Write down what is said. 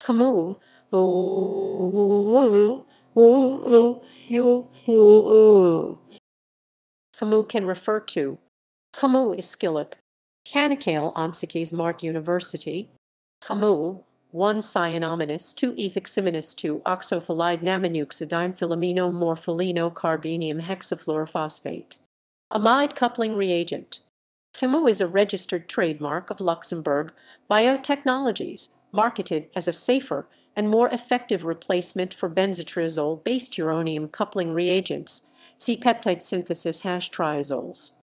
Kamu. Kamu can refer to Kamu İskilip, Çanakkale Onsekiz Mart University, Kamu, 1 cyanominus 2 efiximinis 2 oxophilide naminuxidime filamino morpholino carbenium hexafluorophosphate. Amide coupling reagent. Kamu is a registered trademark of Luxembourg Biotechnologies, marketed as a safer and more effective replacement for benzotriazole-based uranium coupling reagents, C-peptide synthesis hash triazoles.